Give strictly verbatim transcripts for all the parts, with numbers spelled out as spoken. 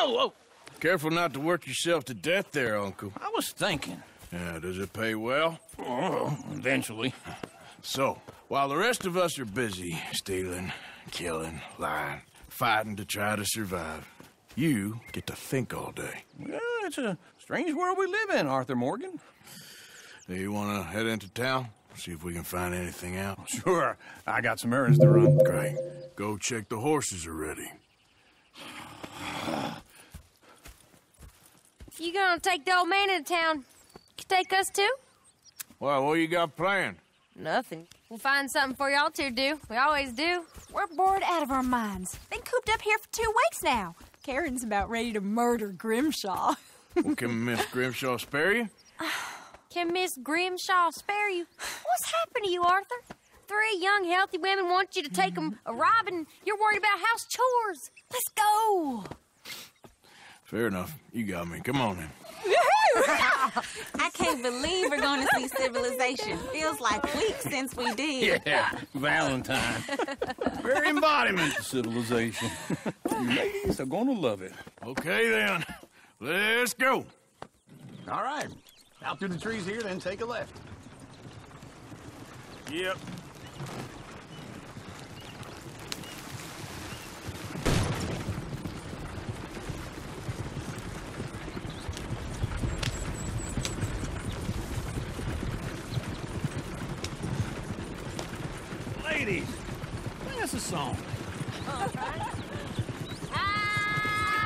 Oh, oh. Careful not to work yourself to death there, Uncle. I was thinking. Yeah, does it pay well? Oh, eventually. So, while the rest of us are busy stealing, killing, lying, fighting to try to survive, you get to think all day. Yeah, it's a strange world we live in, Arthur Morgan. Do you want to head into town? See if we can find anything out? Sure. I got some errands to run. Great. Go check the horses are ready. If you're gonna take the old man into town, you can take us too? Well, what you got planned? Nothing. We'll find something for y'all to do. We always do. We're bored out of our minds. Been cooped up here for two weeks now. Karen's about ready to murder Grimshaw. Well, can Miss Grimshaw spare you? Can Miss Grimshaw spare you? What's happened to you, Arthur? Three young, healthy women want you to take them a robin. You're worried about house chores. Let's go. Fair enough. You got me. Come on, then. I can't believe we're going to see civilization. Feels like weeks since we did. Yeah, Valentine. Very embodiment of civilization. You ladies are going to love it. Okay, then. Let's go. All right. Out through the trees here, then take a left. Yep. Ladies, play us a song. All right. I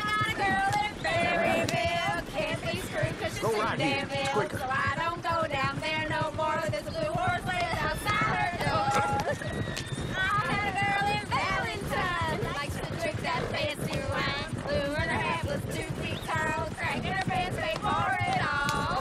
got a girl in Berryville, can't be screwed because she's in Danville, so I don't go down there no more. There's a blue horse laying outside her door. I had a girl in Valentine, likes to drink that fancy wine. Blue in her hat was two feet tall, crack in her pants, paid for it all.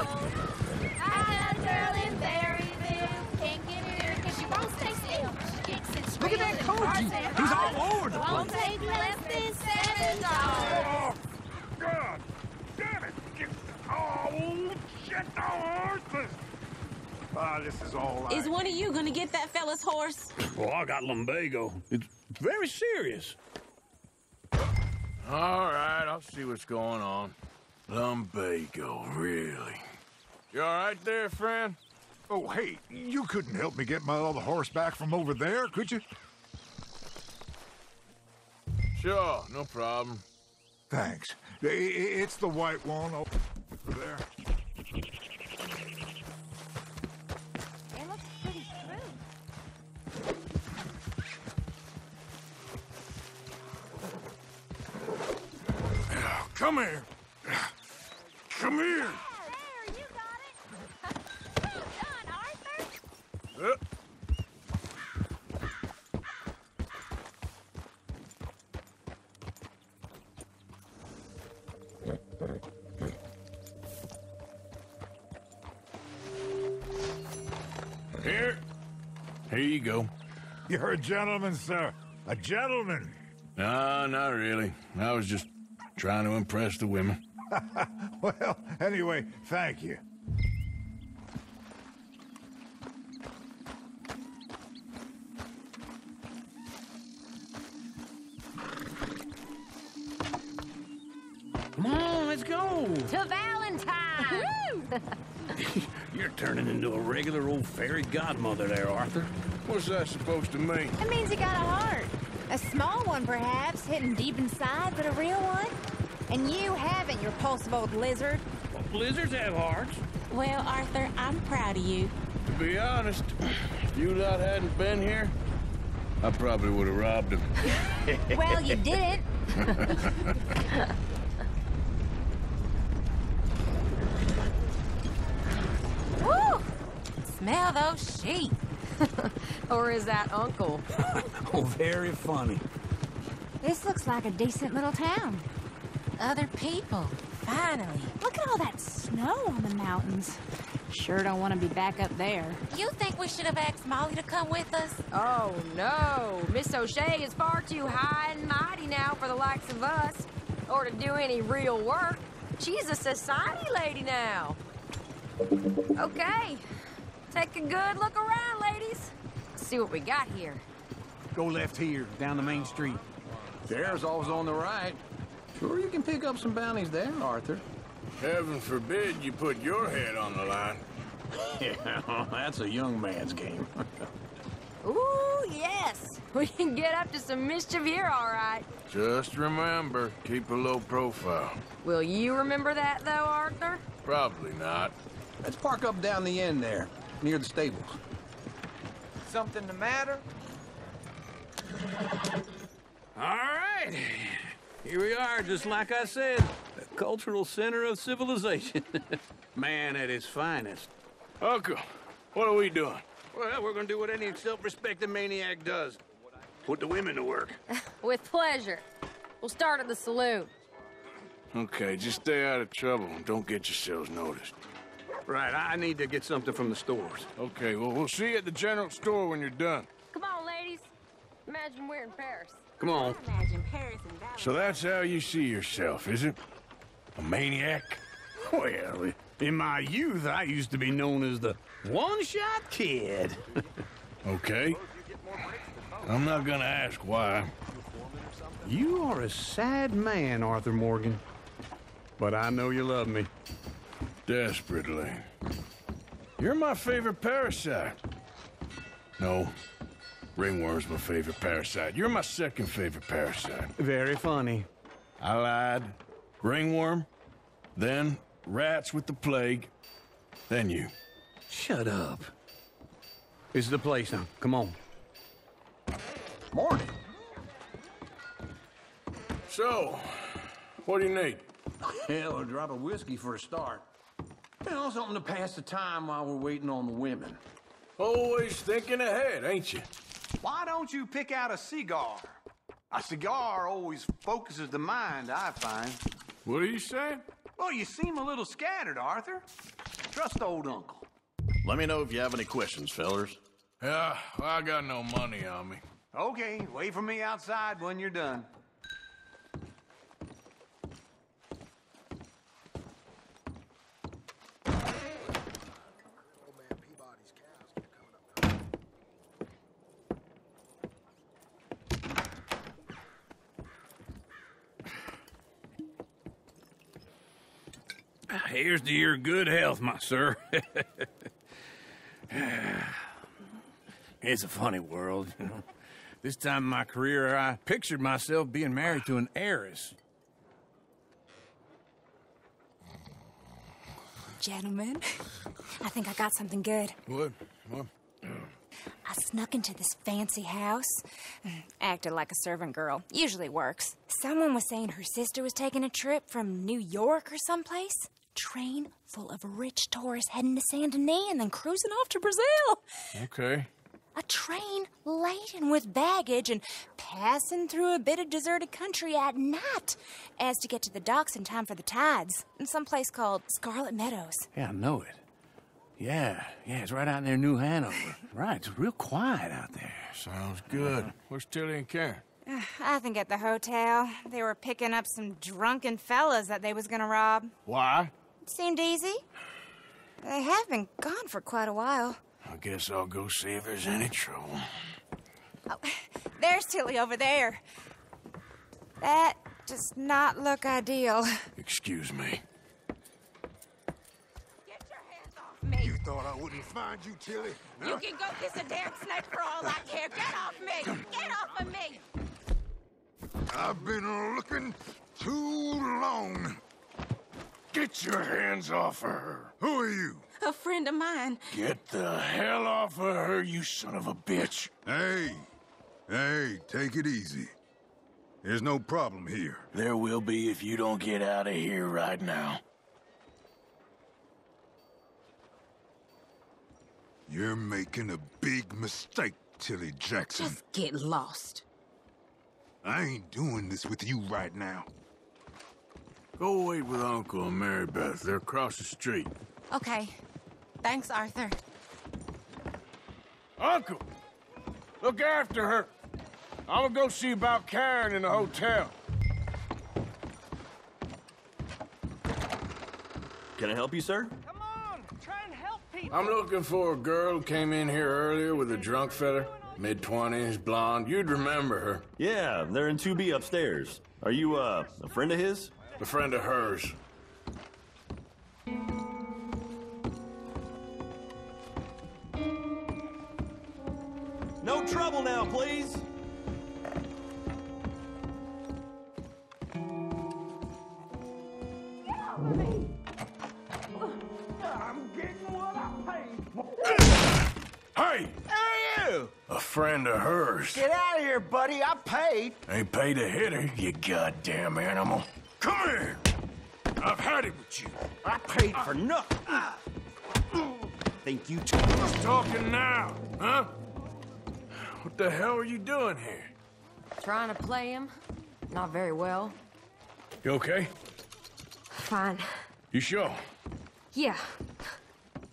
I got a girl in Berryville, can't get in here because she won't stay still. She kicks and screams. Look at that coach, he's all over the place. Won't take less than seven dollars. God damn it! Oh, shit, the horses! Ah, this is all right. Is one of you gonna get that fella's horse? Well, I got lumbago. It's very serious. All right, I'll see what's going on. Lumbago, really? You all right there, friend? Oh, hey, you couldn't help me get my other horse back from over there, could you? Sure, no problem. Thanks. It's the white one over there. It looks pretty smooth. Come here. Come here. There, you got it. Well done, Arthur. Uh. Here. Here you go. You're a gentleman, sir. A gentleman. No, not really. I was just trying to impress the women. Well, anyway, thank you. Come on, let's go. To Valentine. You're turning into a regular old fairy godmother there, Arthur. What's that supposed to mean? It means you got a heart. A small one, perhaps, hidden deep inside, but a real one. And you haven't, you repulsive old lizard. Well, lizards have hearts. Well, Arthur, I'm proud of you. To be honest, if you lot hadn't been here, I probably would have robbed him. Well, you did it. Smell those sheep. Or is that Uncle? Oh, very funny. This looks like a decent little town. Other people, finally. Look at all that snow on the mountains. Sure don't want to be back up there. You think we should have asked Molly to come with us? Oh, no. Miss O'Shea is far too high and mighty now for the likes of us, or to do any real work. She's a society lady now. Okay. Take a good look around, ladies. See what we got here. Go left here, down the main street. There's always on the right. Sure you can pick up some bounties there, Arthur. Heaven forbid you put your head on the line. Yeah, well, that's a young man's game. Ooh, yes. We can get up to some mischief here, all right. Just remember, keep a low profile. Will you remember that, though, Arthur? Probably not. Let's park up down the end there, near the stables. Something the matter? All right. Here we are, just like I said, the cultural center of civilization. Man at his finest. Uncle, what are we doing? Well, we're going to do what any self-respecting maniac does. Put the women to work. With pleasure. We'll start at the saloon. Okay, just stay out of trouble and don't get yourselves noticed. Right, I need to get something from the stores. Okay, well, we'll see you at the general store when you're done. Come on, ladies. Imagine we're in Paris. Come on. Imagine Paris and Valentine. So that's how you see yourself, is it? A maniac? Well, in my youth, I used to be known as the one-shot kid. Okay. I'm not gonna ask why. You are a sad man, Arthur Morgan. But I know you love me. Desperately. You're my favorite parasite. No. Ringworm's my favorite parasite. You're my second favorite parasite. Very funny. I lied. Ringworm, then rats with the plague, then you. Shut up. This is the place now. Come on. Morning. So, what do you need? Hell, a drop of whiskey for a start. You know, something to pass the time while we're waiting on the women. Always thinking ahead, ain't you? Why don't you pick out a cigar? A cigar always focuses the mind, I find. What are you saying? Well, you seem a little scattered, Arthur. Trust old uncle. Let me know if you have any questions, fellers. Yeah, well, I got no money on me. Okay, wait for me outside when you're done. Here's to your good health, my sir. It's a funny world, you know. This time in my career, I pictured myself being married to an heiress. Gentlemen, I think I got something good. What? What? I snuck into this fancy house. Acted like a servant girl. Usually works. Someone was saying her sister was taking a trip from New York or someplace. Train full of rich tourists heading to Saint-Denis and then cruising off to Brazil. Okay. A train laden with baggage and passing through a bit of deserted country at night as to get to the docks in time for the tides in some place called Scarlet Meadows. Yeah, I know it. Yeah, yeah, it's right out near New Hanover. Right, it's real quiet out there. Sounds good. Uh, Where's Tilly and Karen? I think at the hotel. They were picking up some drunken fellas that they was gonna rob. Why? It seemed easy. They have been gone for quite a while. I guess I'll go see if there's any trouble. Oh, there's Tilly over there. That does not look ideal. Excuse me. Get your hands off me! You thought I wouldn't find you, Tilly? Huh? You can go kiss a damn snake for all I care. Get off me! Get off of me! I've been looking too long. Get your hands off of her. Who are you? A friend of mine. Get the hell off of her, you son of a bitch. Hey, hey, take it easy. There's no problem here. There will be if you don't get out of here right now. You're making a big mistake, Tilly Jackson. Just get lost. I ain't doing this with you right now. Go wait with Uncle and Marybeth. They're across the street. Okay. Thanks, Arthur. Uncle! Look after her. I'm gonna go see about Karen in the hotel. Can I help you, sir? Come on! Try and help people! I'm looking for a girl who came in here earlier with a drunk fella. mid-twenties, blonde. You'd remember her. Yeah, they're in two B upstairs. Are you, uh, a friend of his? A friend of hers. No trouble now, please. I'm getting what I paid for. Hey! Who are you? A friend of hers. Get out of here, buddy. I paid. Ain't paid a hitter, you goddamn animal. Come here. I've had it with you. I paid for nothing. I think you two are talking now, huh? What the hell are you doing here? Trying to play him. Not very well. You okay? Fine. You sure? Yeah.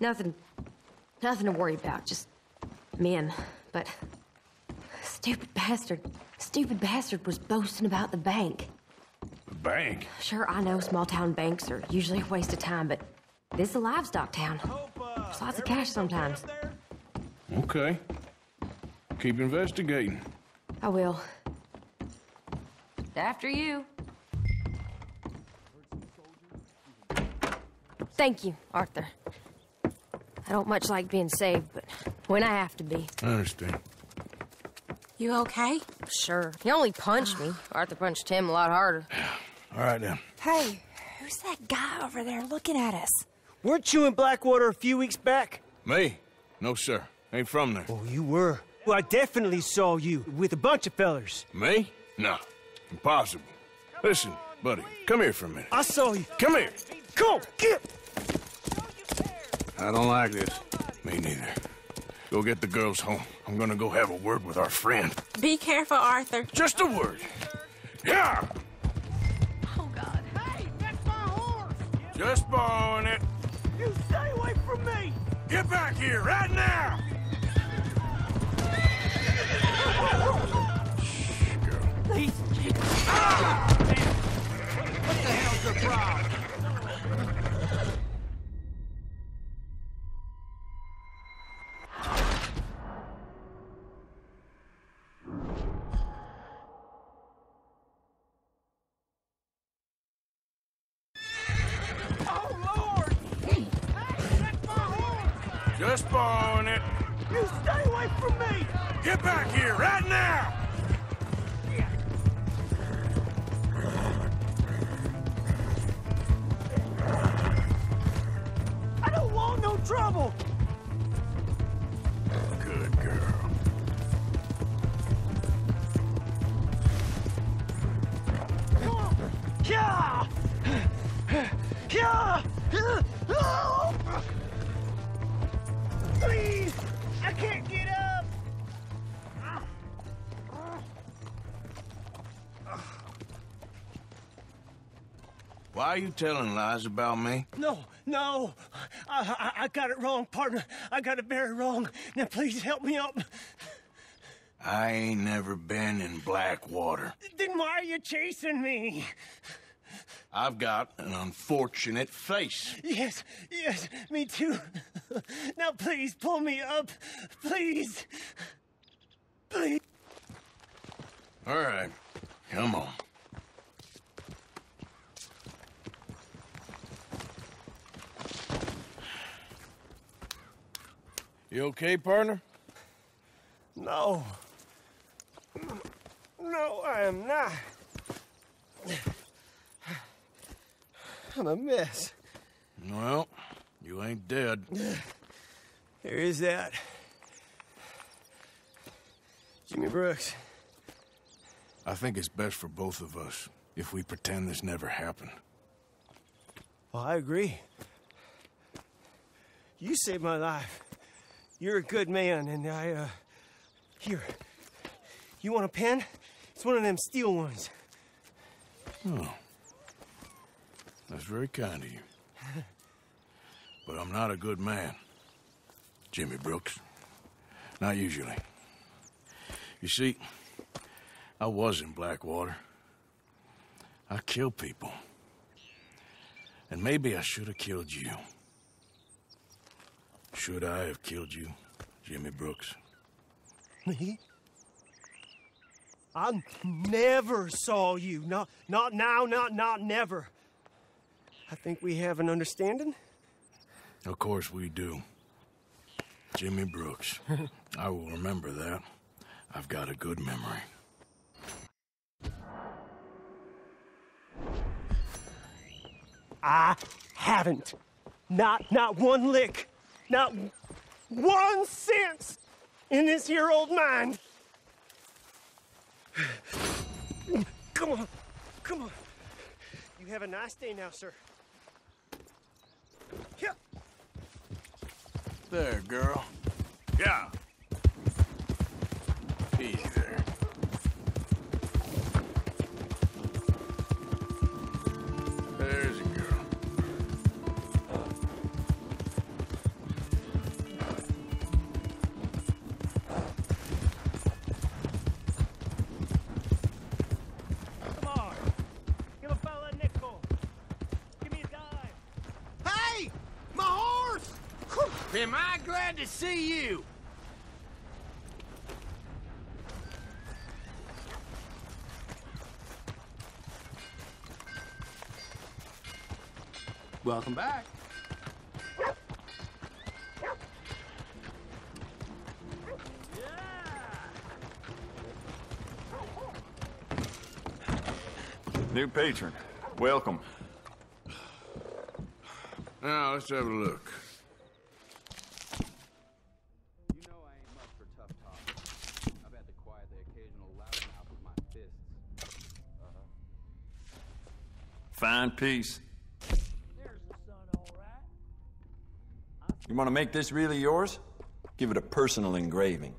Nothing... Nothing to worry about. Just... men. But... Stupid bastard. Stupid bastard was boasting about the bank. The bank? Sure, I know small-town banks are usually a waste of time, but... this is a livestock town. There's lots of cash sometimes. Okay. Keep investigating. I will. After you. Thank you, Arthur. I don't much like being saved, but when I have to be. I understand. You okay? Sure. He only punched oh. me. Arthur punched him a lot harder. All right, now. Hey, who's that guy over there looking at us? Weren't you in Blackwater a few weeks back? Me? No, sir. Ain't from there. Oh, you were. Well, I definitely saw you with a bunch of fellers. Me? No. Impossible. Listen, buddy. Come here for a minute. I saw you. Come here. Come on. Get... I don't like this. Me neither. Go get the girls home. I'm gonna go have a word with our friend. Be careful, Arthur. Just a word. Yeah! Oh, God. Hey, that's my horse! Just borrowing it. You stay away from me! Get back here right now! Shh, girl. Please. Ah! What the hell's your problem? Get back here right now! I don't want no trouble! Good girl. Come on! Yeah! Yeah! Please! I can't get up! Why are you telling lies about me? No, no. I, I, I got it wrong, partner. I got it very wrong. Now, please help me up. I ain't never been in Blackwater. Then why are you chasing me? I've got an unfortunate face. Yes, yes, me too. Now, please, pull me up. Please. Please. All right. Come on. You okay, partner? No. No, I am not. I'm a mess. Well, you ain't dead. There is that. Jimmy Brooks. I think it's best for both of us if we pretend this never happened. Well, I agree. You saved my life. You're a good man, and I, uh... Here. You want a pen? It's one of them steel ones. Oh. That's very kind of you. But I'm not a good man, Jimmy Brooks. Not usually. You see, I was in Blackwater. I killed people. And maybe I should have killed you. Should I have killed you, Jimmy Brooks? Me? I never saw you. Not, not now, not, not never. I think we have an understanding. Of course we do. Jimmy Brooks. I will remember that. I've got a good memory. I haven't. Not, not one lick. Not one sense in this here old mind. Come on. Come on. You have a nice day now, sir. Yep. There, girl. Yeah. Easy there. There's a girl. Come on. Give a fella a nickel. Give me a dime. Hey! My horse! Am I glad to see you? Welcome back. Yeah. New patron. Welcome. Now, let's have a look. You know I ain't much for tough talk. I've had to quiet the occasional loud mouth with my fists. Uh-huh. Fine piece. You want to make this really yours? Give it a personal engraving.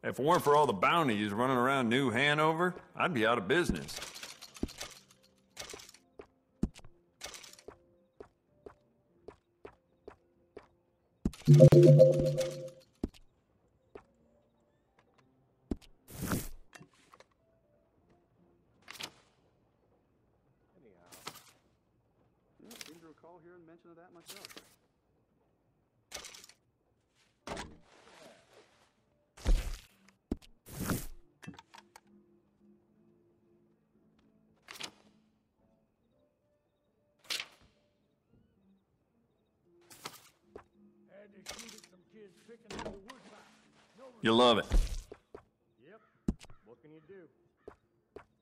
If it weren't for all the bounties running around New Hanover, I'd be out of business. Anyhow, I don't seem to recall hearing mention of that myself. You love it. Yep. What can you do?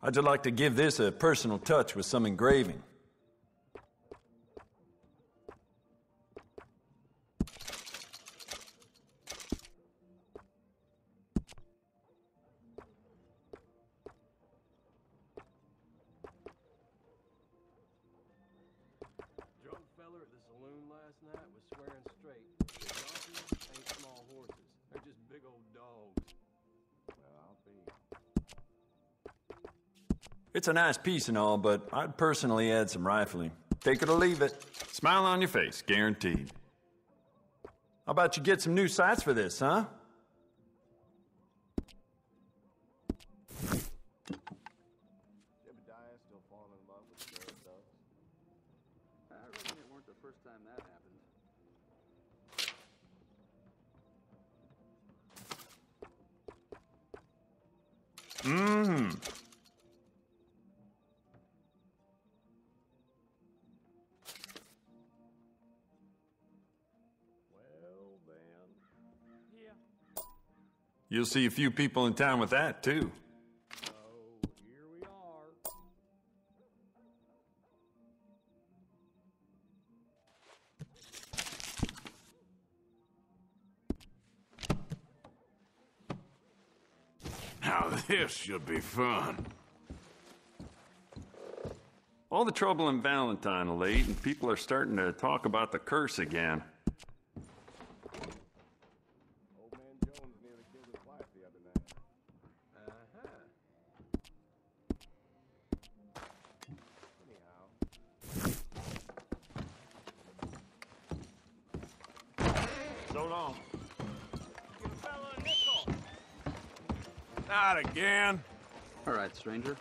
I'd just like to give this a personal touch with some engraving. Drunk feller at the saloon last night was swearing straight. The donkeys ain't small horses. They're just big old dogs. Well, I'll be. It's a nice piece and all, but I'd personally add some rifling. Take it or leave it. Smile on your face, guaranteed. How about you get some new sights for this, huh? Jebediah still falling in love with the bird dogs. I reckon it weren't the first time that happened. Mmm. Well, then. Yeah. You'll see a few people in town with that, too. So, here we are. Now this should be fun. All the trouble in Valentine of late, and people are starting to talk about the curse again. Old man Jones nearly killed his wife the other night. Uh-huh. Not again. All right, stranger.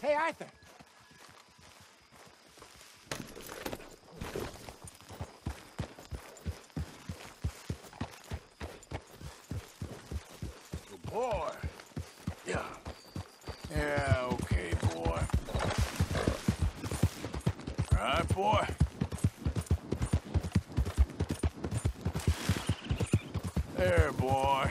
Hey, Arthur. Good boy. Yeah. Yeah, okay, boy. All right, boy. There, boy.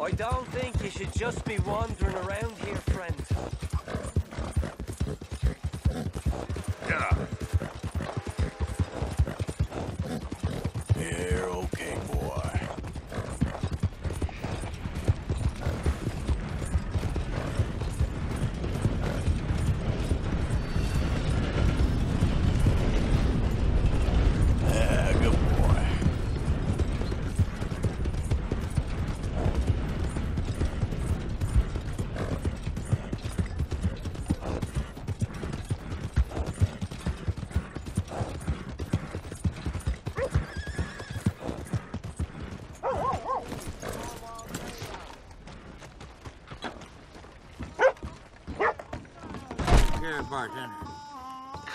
I don't think you should just be wandering around here, friend. Yeah. You're okay, boy. Yeah, good boy.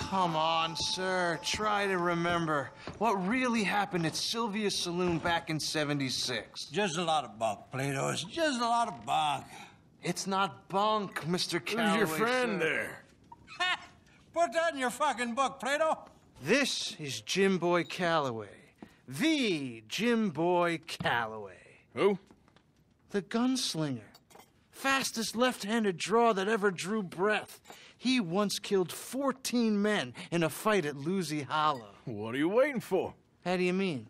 Come on, sir. Try to remember what really happened at Sylvia's Saloon back in seventy-six. Just a lot of bunk, Plato. It's just a lot of bunk. It's not bunk, Mister Calloway. Who's your friend, sir? There? Put that in your fucking book, Plato. This is Jim Boy Calloway. The Jim Boy Calloway. Who? The gunslinger. Fastest left-handed draw that ever drew breath. He once killed fourteen men in a fight at Lucy Hollow. What are you waiting for? How do you mean?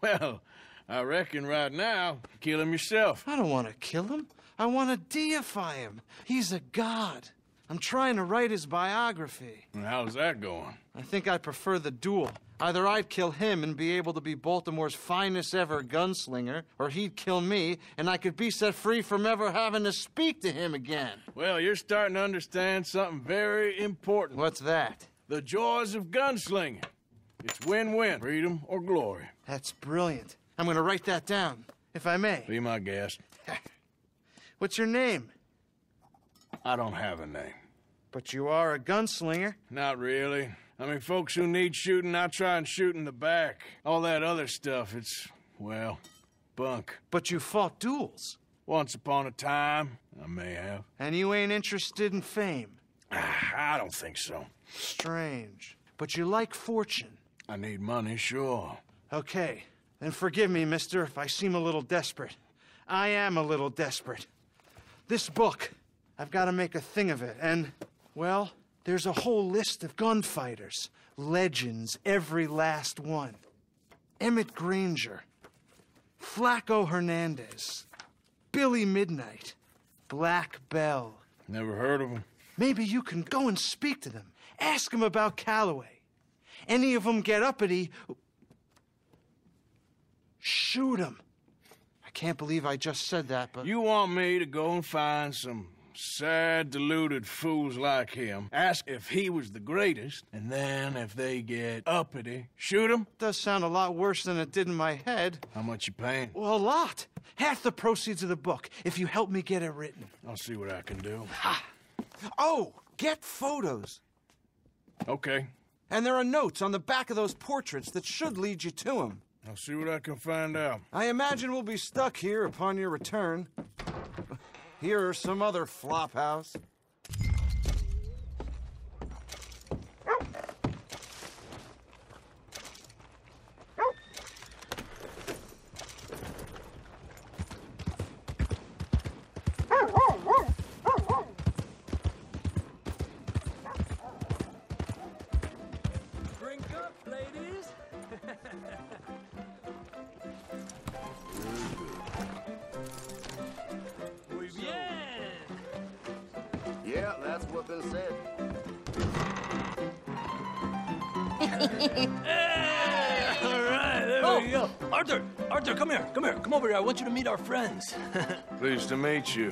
Well, I reckon right now, kill him yourself. I don't want to kill him. I want to deify him. He's a god. I'm trying to write his biography. And how's that going? I think I prefer the duel. Either I'd kill him and be able to be Baltimore's finest ever gunslinger, or he'd kill me, and I could be set free from ever having to speak to him again. Well, you're starting to understand something very important. What's that? The joys of gunslinging. It's win-win. Freedom or glory. That's brilliant. I'm going to write that down, if I may. Be my guest. What's your name? I don't have a name. But you are a gunslinger. Not really. I mean, folks who need shooting, I try and shoot in the back. All that other stuff, it's, well, bunk. But you fought duels. Once upon a time, I may have. And you ain't interested in fame? I don't think so. Strange. But you like fortune. I need money, sure. Okay. And forgive me, mister, if I seem a little desperate. I am a little desperate. This book, I've got to make a thing of it. And, well, there's a whole list of gunfighters. Legends, every last one. Emmett Granger, Flacco Hernandez, Billy Midnight, Black Bell. Never heard of them. Maybe you can go and speak to them. Ask them about Calloway. Any of them get uppity, shoot them. I can't believe I just said that, but... You want me to go and find some sad, deluded fools like him, ask if he was the greatest, and then if they get uppity, shoot him? Does sound a lot worse than it did in my head. How much you paying? Well, a lot. Half the proceeds of the book, if you help me get it written. I'll see what I can do. Ha! Oh, get photos. Okay. And there are notes on the back of those portraits that should lead you to them. I'll see what I can find out. I imagine we'll be stuck here upon your return. Here or some other flop house. Over here. I want you to meet our friends. Pleased to meet you.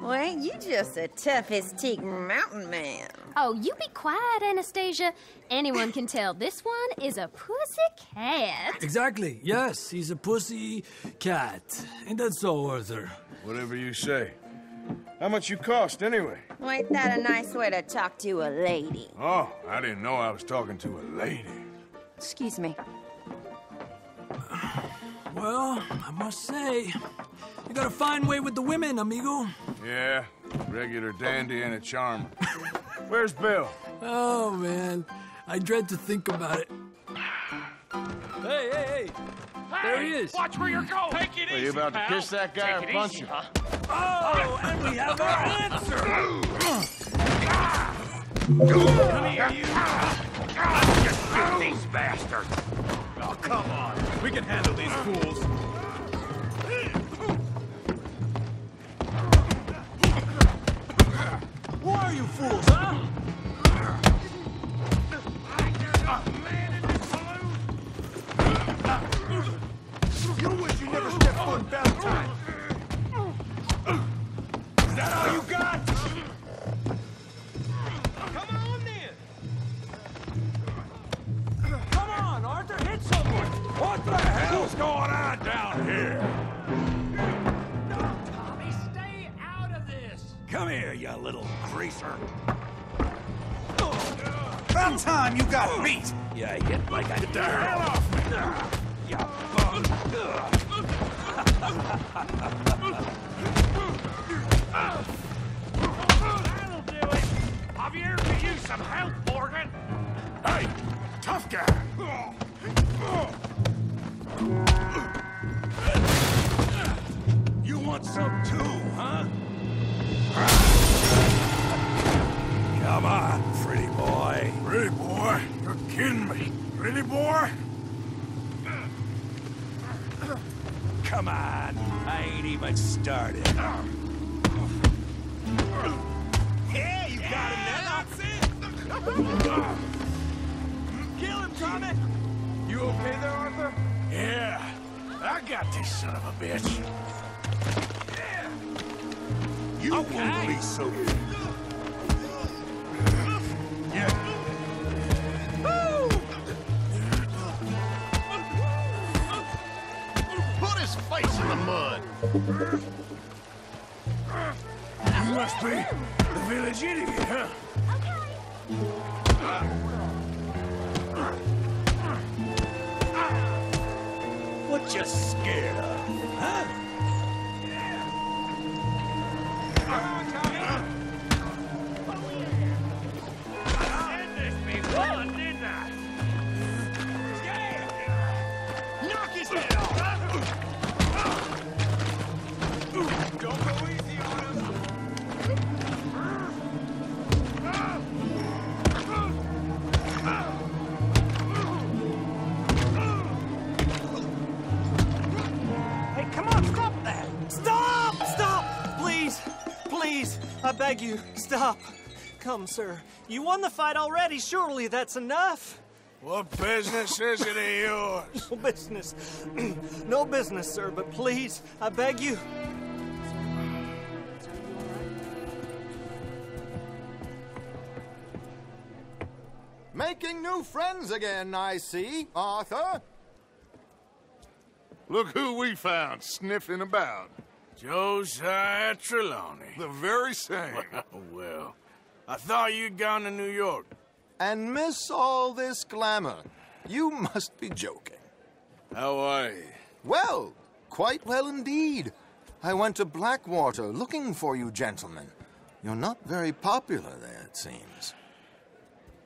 Well, ain't you just a tough-as-teak mountain man? Oh, you be quiet, Anastasia. Anyone can tell this one is a pussy cat. Exactly. Yes, he's a pussy cat. Ain't that so, Arthur? Whatever you say. How much you cost, anyway? Well, ain't that a nice way to talk to a lady? Oh, I didn't know I was talking to a lady. Excuse me. Well, I must say, you got a fine way with the women, amigo. Yeah, regular dandy and a charmer. Where's Bill? Oh, man, I dread to think about it. Hey, hey, hey. Hey, there he is. Watch where you're going. Take it well, easy, you about pal. To kiss that guy or punch him? Huh? Oh, and we have our answer. Come here, you. I'll get these bastards. Oh, come on. We can handle these fools. Why are you fools, huh? You wish you never stepped foot in Valentine. Is that all you got? Come on then. Come on, Arthur, hit someone. What the hell's going on down here? No, Tommy, stay out of this. Come here, you little greaser. About time you got beat. Yeah, I hit like I did. Get the hell off me. You bum. That'll do it. Javier, could use some help, Morgan. Hey, tough guy. You want some too, huh? Come on, pretty boy. Pretty boy? You're kidding me. Pretty boy? Come on, I ain't even started. Yeah, you yeah, got him now. Kill him, Tommy. You okay there, Arthur? Yeah, I got this son of a bitch. Yeah. You okay. Won't be so good. Yeah. Face in the mud. You must be the village idiot, huh? Okay. What you scared of, huh? Come on, Tommy. I said this before, didn't I? Scared. Knock his head off. Please, I beg you, stop. Come, sir. You won the fight already. Surely that's enough. What business is it of yours? No business. No business, sir, but please, I beg you. Making new friends again, I see, Arthur. Look who we found sniffing about. Josiah Trelawney. The very same. Well, I thought you'd gone to New York. And miss all this glamour. You must be joking. How are you? Well, quite well indeed. I went to Blackwater looking for you gentlemen. You're not very popular there, it seems.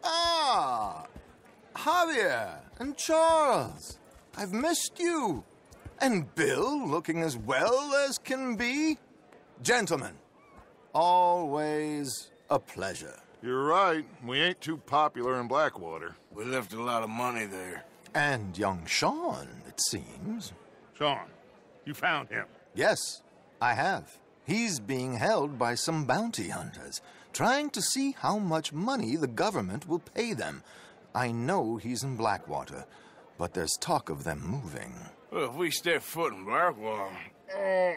Ah! Javier and Charles. I've missed you. And Bill, looking as well as can be. Gentlemen, always a pleasure. You're right. We ain't too popular in Blackwater. We left a lot of money there. And young Sean, it seems. Sean, you found him? Yes, I have. He's being held by some bounty hunters, trying to see how much money the government will pay them. I know he's in Blackwater, but there's talk of them moving. Well, if we step foot in Blackwater, uh,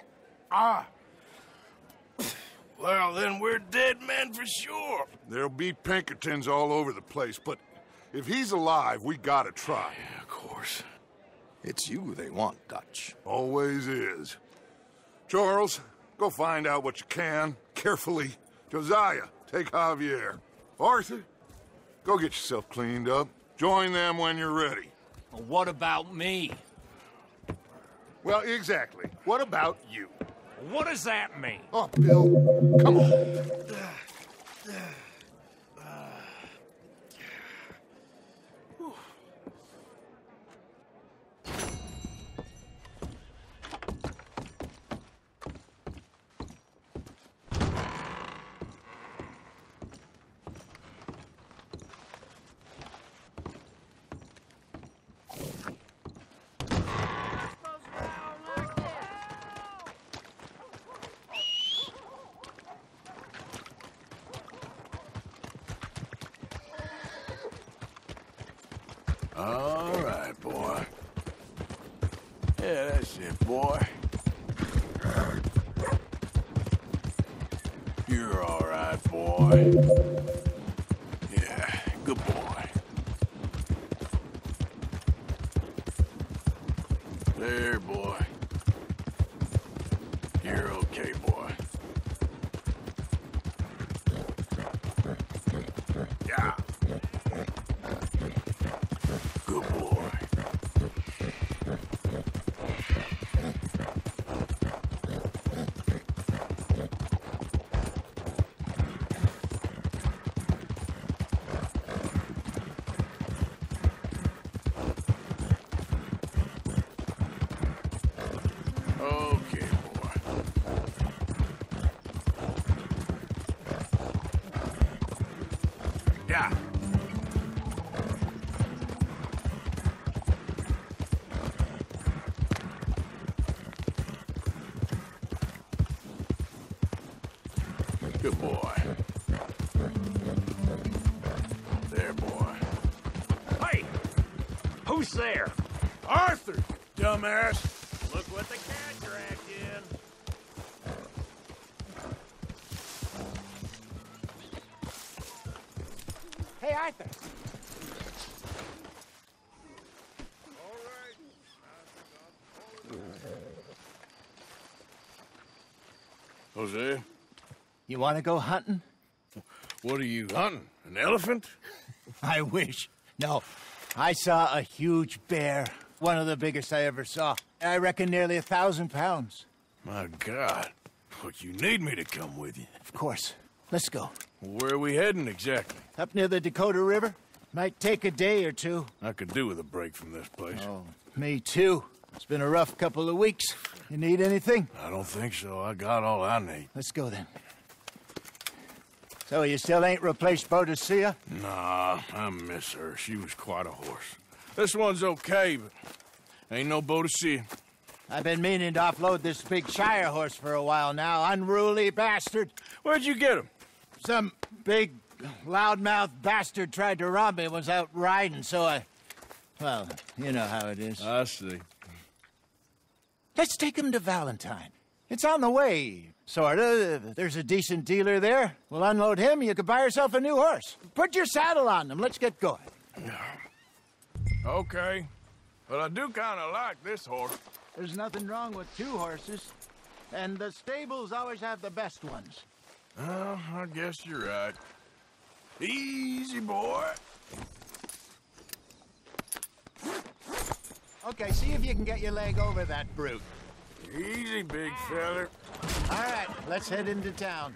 ah, well, then we're dead men for sure. There'll be Pinkertons all over the place, but if he's alive, we gotta try. Yeah, of course. It's you they want, Dutch. Always is. Charles, go find out what you can, carefully. Josiah, take Javier. Arthur, go get yourself cleaned up. Join them when you're ready. Well, what about me? Well, exactly. What about you? What does that mean? Oh, Bill, come on. Who's there? Arthur, dumbass. Look what the cat dragged in. Hey, Arthur. All right. Jose? You want to go hunting? What are you hunting? An elephant? I wish. No. I saw a huge bear, one of the biggest I ever saw. I reckon nearly a thousand pounds. My God. But you need me to come with you. Of course. Let's go. Where are we heading exactly? Up near the Dakota River. Might take a day or two. I could do with a break from this place. Oh, me too. It's been a rough couple of weeks. You need anything? I don't think so. I got all I need. Let's go then. So you still ain't replaced Boadicea? Nah, I miss her. She was quite a horse. This one's okay, but ain't no Boadicea. I've been meaning to offload this big shire horse for a while now. Unruly bastard. Where'd you get him? Some big loudmouth bastard tried to rob me once out riding, so I... Well, you know how it is. I see. Let's take him to Valentine. It's on the way, sorta. There's a decent dealer there. We'll unload him, you could buy yourself a new horse. Put your saddle on him. Let's get going. Okay. But I do kind of like this horse. There's nothing wrong with two horses. And the stables always have the best ones. Well, I guess you're right. Easy, boy. Okay, see if you can get your leg over that brute. Easy, big feller. All right, let's head into town.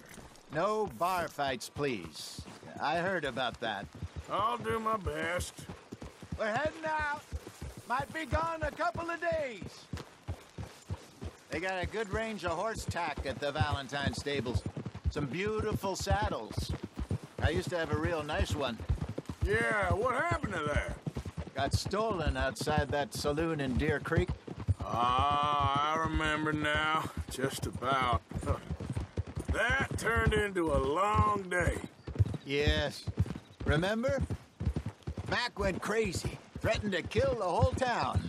No bar fights, please. I heard about that. I'll do my best. We're heading out. Might be gone a couple of days. They got a good range of horse tack at the Valentine stables. Some beautiful saddles. I used to have a real nice one. Yeah, what happened to that? Got stolen outside that saloon in Deer Creek. Ah, I remember now. Just about. That turned into a long day. Yes. Remember? Mac went crazy. Threatened to kill the whole town.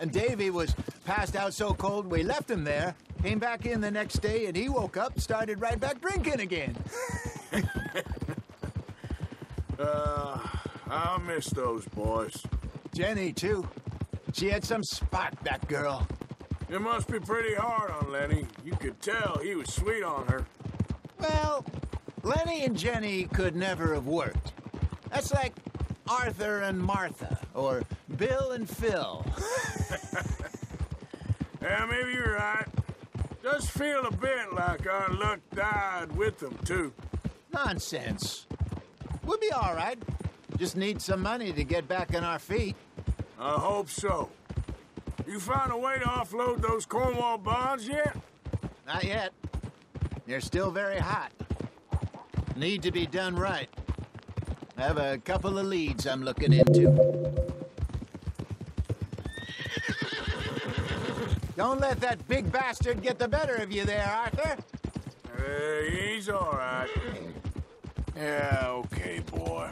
And Davy was passed out so cold we left him there. Came back in the next day and he woke up, started right back drinking again. uh, I miss those boys. Jenny, too. She had some spot, that girl. It must be pretty hard on Lenny. You could tell he was sweet on her. Well, Lenny and Jenny could never have worked. That's like Arthur and Martha, or Bill and Phil. Yeah, maybe you're right. Does feel a bit like our luck died with them, too. Nonsense. We'll be all right. Just need some money to get back on our feet. I hope so. You found a way to offload those Cornwall bonds yet? Not yet. They're still very hot. Need to be done right. I have a couple of leads I'm looking into. Don't let that big bastard get the better of you there, Arthur. Uh, he's all right. Yeah, okay, boy.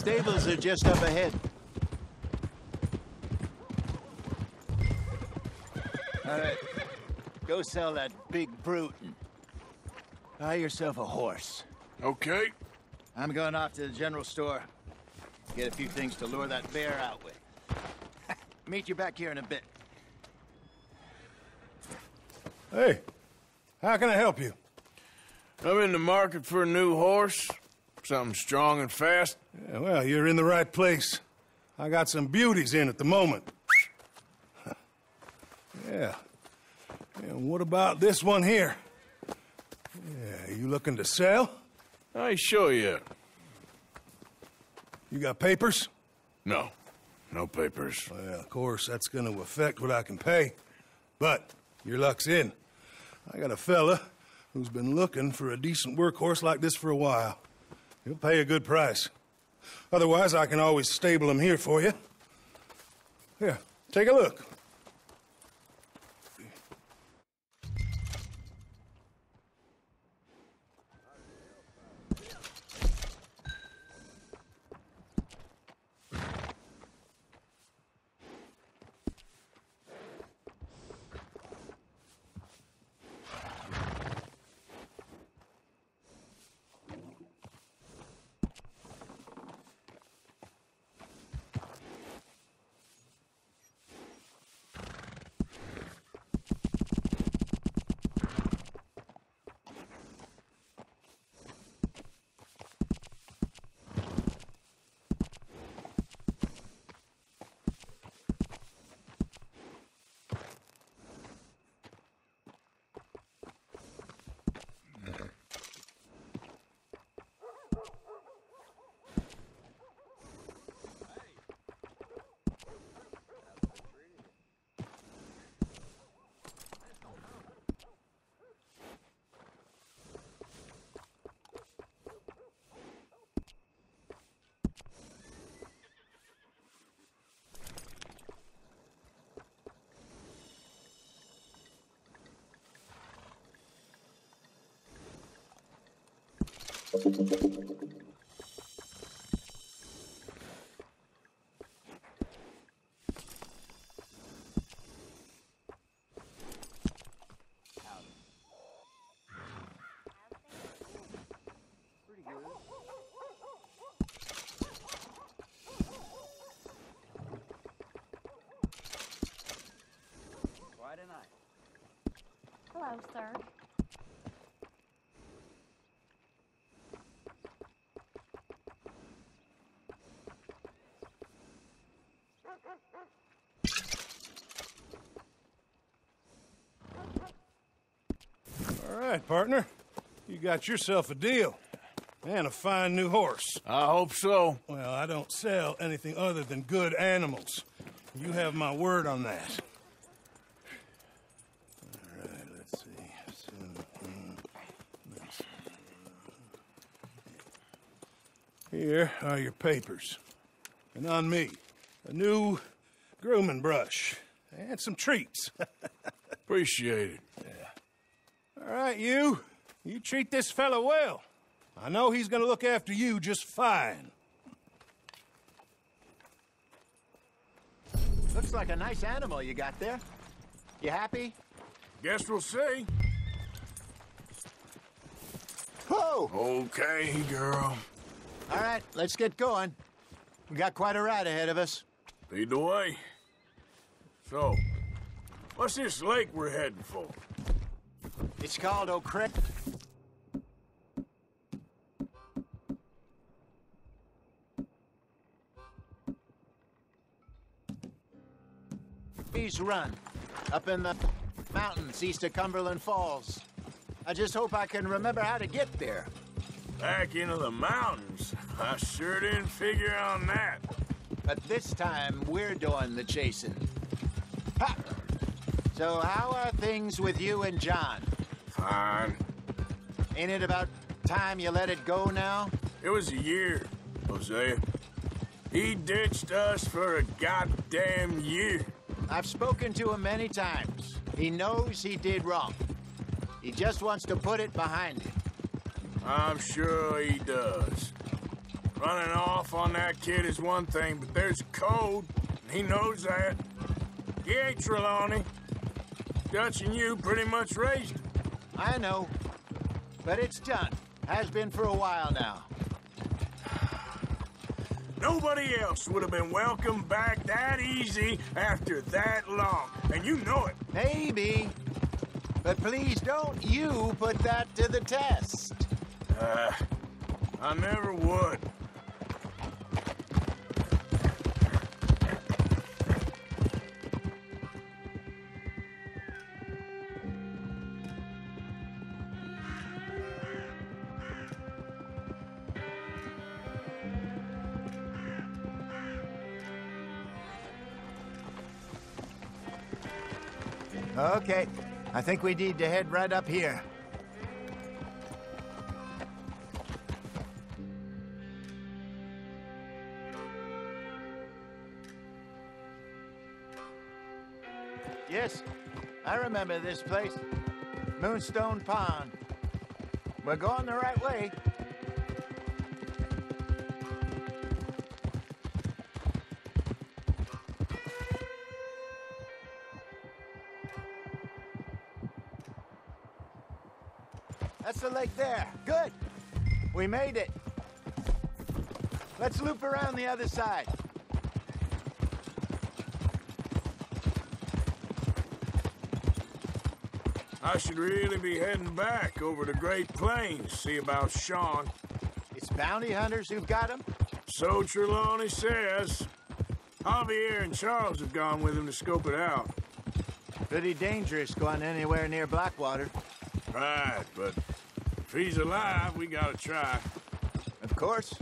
Stables are just up ahead. All right, go sell that big brute and buy yourself a horse. Okay. I'm going off to the general store. Get a few things to lure that bear out with. Meet you back here in a bit. Hey, how can I help you? I'm in the market for a new horse. Something strong and fast. Yeah, well, you're in the right place. I got some beauties in at the moment. Yeah. And what about this one here? Yeah, you looking to sell? I show you. You got papers? No. No papers. Well, of course, that's going to affect what I can pay. But your luck's in. I got a fella who's been looking for a decent workhorse like this for a while. He'll pay a good price. Otherwise, I can always stable him here for you. Here, take a look. Hello, sir. All right, partner. You got yourself a deal. And a fine new horse. I hope so. Well, I don't sell anything other than good animals. You have my word on that. Here are your papers. And on me, a new grooming brush and some treats. Appreciate it. Yeah. All right, you. You treat this fella well. I know he's gonna look after you just fine. Looks like a nice animal you got there. You happy? Guess we'll see. Whoa! Okay, girl. All right, let's get going. We got quite a ride ahead of us. Lead the way. So, what's this lake we're heading for? It's called Oak Creek. Bees Run, up in the mountains east of Cumberland Falls. I just hope I can remember how to get there. Back into the mountains. I sure didn't figure on that. But this time, we're doing the chasing. Ha! So how are things with you and John? Fine. Ain't it about time you let it go now? It was a year, Jose. He ditched us for a goddamn year. I've spoken to him many times. He knows he did wrong. He just wants to put it behind him. I'm sure he does. Running off on that kid is one thing, but there's code, and he knows that. He ain't Trelawney. Dutch and you pretty much raised him. I know, but it's done. Has been for a while now. Nobody else would have been welcomed back that easy after that long, and you know it. Maybe, but please don't you put that to the test. Uh, I never would. Okay, I think we need to head right up here. Yes, I remember this place. Moonstone Pond. We're going the right way. That's the lake there. Good. We made it. Let's loop around the other side. I should really be heading back over to Great Plains, see about Sean. It's bounty hunters who've got him? So Trelawney says. Javier and Charles have gone with him to scope it out. Pretty dangerous going anywhere near Blackwater. Right, but if he's alive, we gotta try. Of course.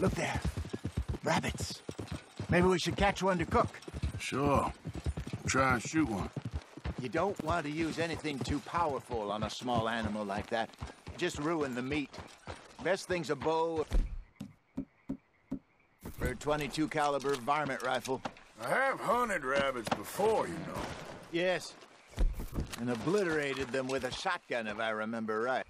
Look there. Rabbits. Maybe we should catch one to cook. Sure. Try and shoot one. You don't want to use anything too powerful on a small animal like that. Just ruin the meat. Best thing's a bow or a twenty-two caliber varmint rifle. I have hunted rabbits before, you know. Yes. and obliterated them with a shotgun, if I remember right.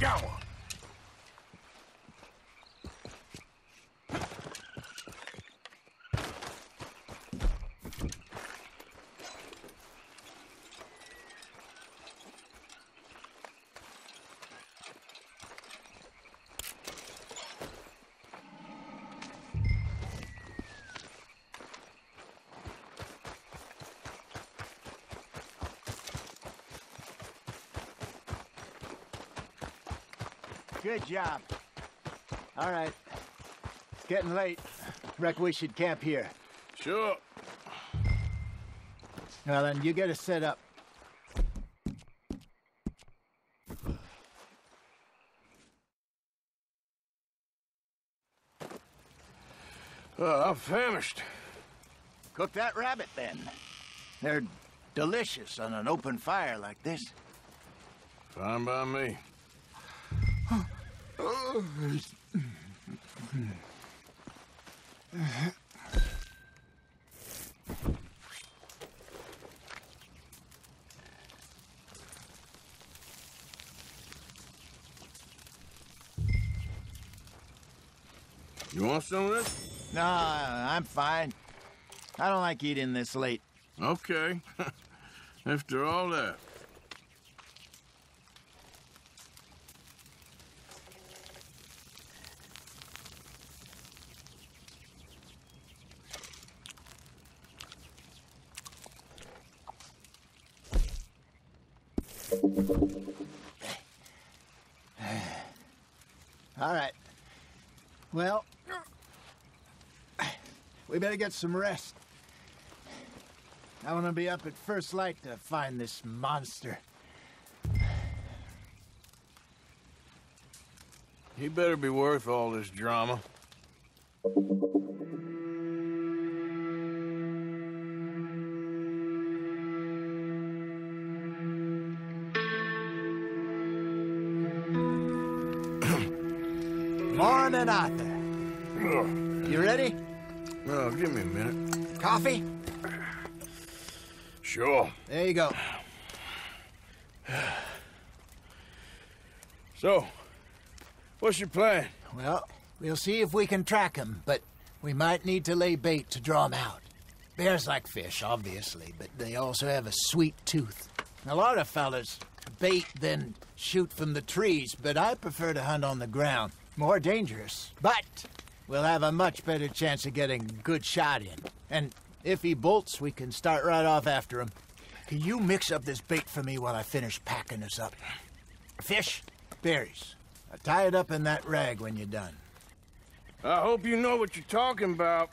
Got one. Good job. All right. It's getting late. Reckon we should camp here. Sure. Now then, you get us set up. Uh, I'm famished. Cook that rabbit, then. They're delicious on an open fire like this. Fine by me. You want some of this? No, I'm fine. I don't like eating this late. Okay. After all that. Well, we better get some rest. I want to be up at first light to find this monster. He better be worth all this drama. Morning, Arthur. You ready? No, give me a minute. Coffee? Sure. There you go. So, what's your plan? Well, we'll see if we can track him, but we might need to lay bait to draw him out. Bears like fish, obviously, but they also have a sweet tooth. A lot of fellas bait then shoot from the trees, but I prefer to hunt on the ground. More dangerous, but we'll have a much better chance of getting a good shot in. And if he bolts, we can start right off after him. Can you mix up this bait for me while I finish packing this up? Fish, berries. I'll tie it up in that rag when you're done. I hope you know what you're talking about.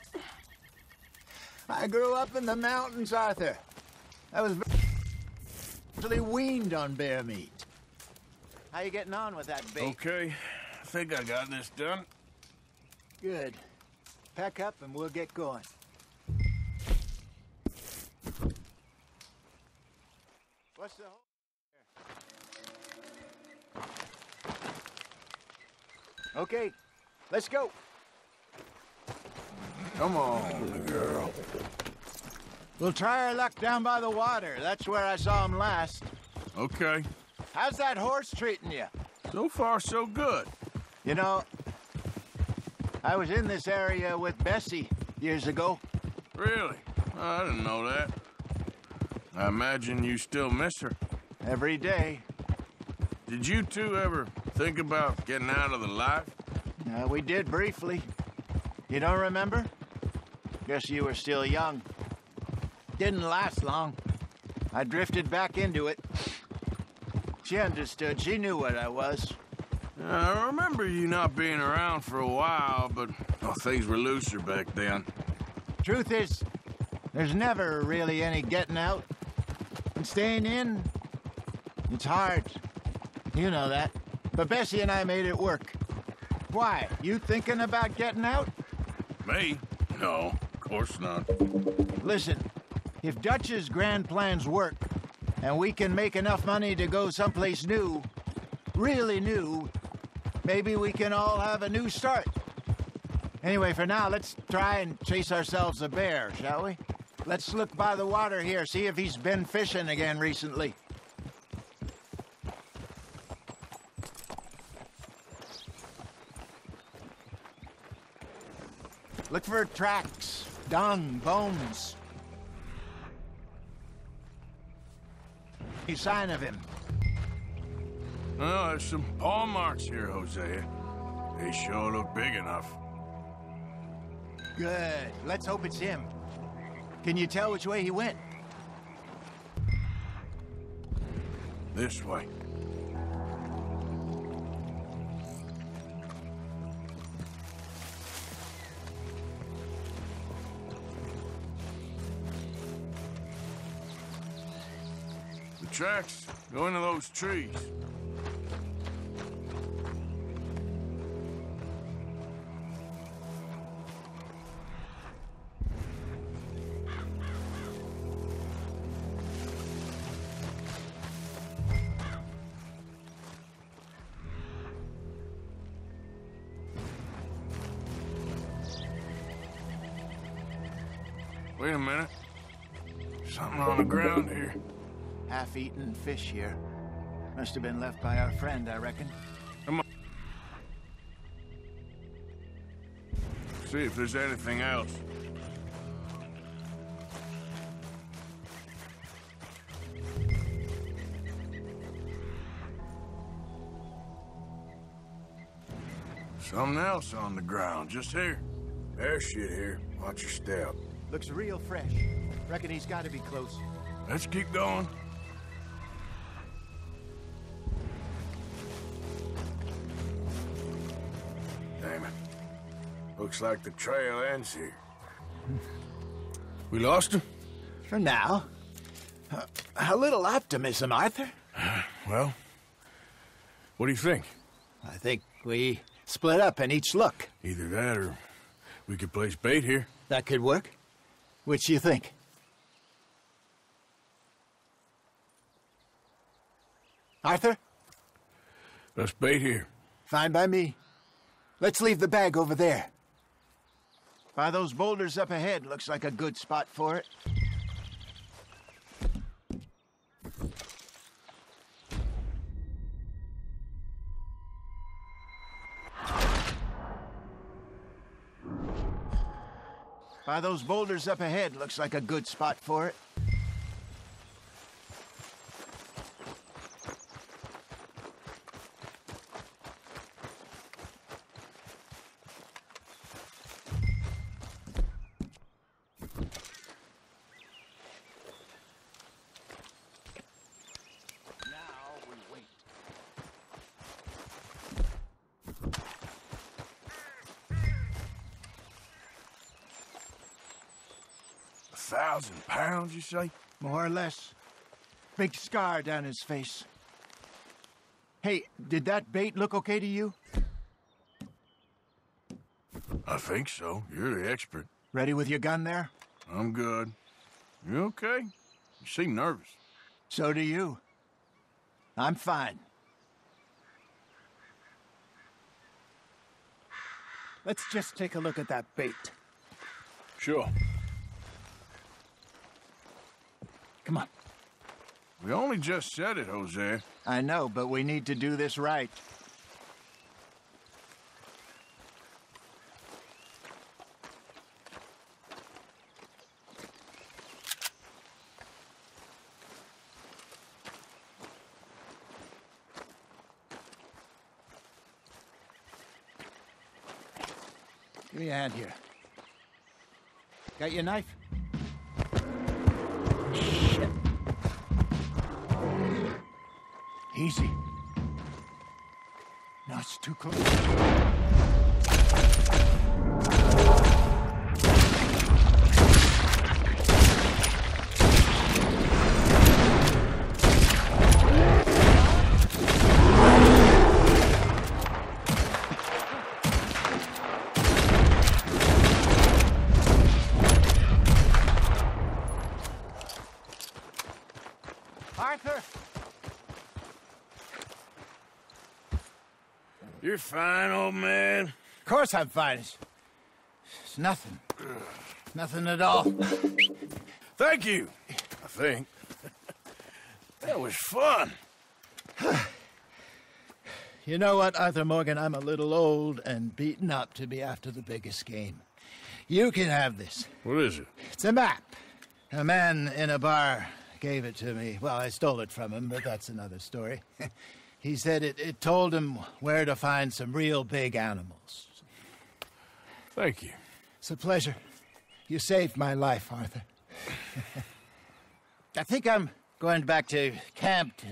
I grew up in the mountains, Arthur. I was virtually weaned on bear meat. How you getting on with that bait? Okay, I think I got this done. Good. Pack up and we'll get going. What's the hole here? Okay, let's go. Come on, girl. We'll try our luck down by the water. That's where I saw him last. Okay. How's that horse treating you? So far, so good. You know, I was in this area with Bessie years ago. Really? Oh, I didn't know that. I imagine you still miss her. Every day. Did you two ever think about getting out of the life? Uh, we did briefly. You don't remember? Guess you were still young. Didn't last long. I drifted back into it. She understood. She knew what I was. I remember you not being around for a while, but well, things were looser back then. Truth is, there's never really any getting out. And staying in, it's hard. You know that. But Bessie and I made it work. Why? You thinking about getting out? Me? No, of course not. Listen, if Dutch's grand plans work, and we can make enough money to go someplace new, really new, maybe we can all have a new start. Anyway, for now, let's try and chase ourselves a bear, shall we? Let's look by the water here, see if he's been fishing again recently. Look for tracks, dung, bones. Any sign of him? Well, there's some paw marks here, Jose. They sure look big enough. Good. Let's hope it's him. Can you tell which way he went? This way. The tracks go into those trees. Wait a minute. Something on the ground here. Half-eaten fish here. Must have been left by our friend, I reckon. Come on. See if there's anything else. Something else on the ground, just here. There's shit here. Watch your step. Looks real fresh. Reckon he's got to be close. Let's keep going. Damn it. Looks like the trail ends here. We lost him? For now. Uh, a little optimism, Arthur. Uh, well, what do you think? I think we split up and each look. Either that or we could place bait here. That could work. Which do you think? Arthur? Let's bait here. Fine by me. Let's leave the bag over there. By those boulders up ahead, looks like a good spot for it. By those boulders up ahead, looks like a good spot for it. Thousand pounds, you say? More or less. Big scar down his face. Hey, did that bait look okay to you? I think so. You're the expert. Ready with your gun there? I'm good. You okay? You seem nervous. So do you. I'm fine. Let's just take a look at that bait. Sure. Come on. We only just said it, Jose. I know, but we need to do this right. Give me a hand here. Got your knife? Easy. Not too close. Arthur! You're fine, old man. Of course I'm fine. It's, it's nothing. Nothing at all. Thank you, I think. That was fun. You know what, Arthur Morgan? I'm a little old and beaten up to be after the biggest game. You can have this. What is it? It's a map. A man in a bar gave it to me. Well, I stole it from him, but that's another story. He said it, it told him where to find some real big animals. Thank you. It's a pleasure. You saved my life, Arthur. I think I'm going back to camp to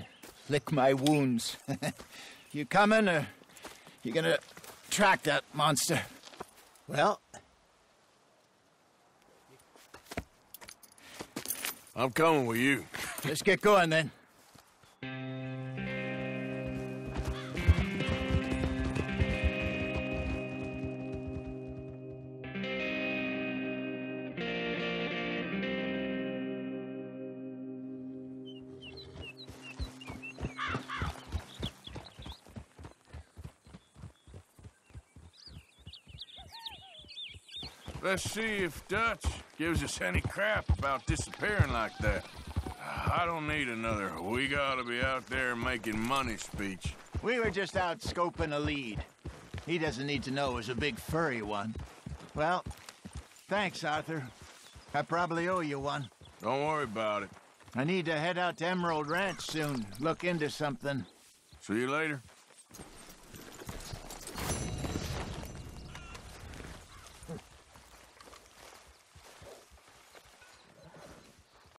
lick my wounds. You coming, or you gonna track that monster? Well? I'm coming with you. Let's get going, then. Let's see if Dutch gives us any crap about disappearing like that. I don't need another "we gotta be out there making money" speech. We were just out scoping a lead. He doesn't need to know it was a big furry one. Well, thanks, Arthur. I probably owe you one. Don't worry about it. I need to head out to Emerald Ranch soon, look into something. See you later.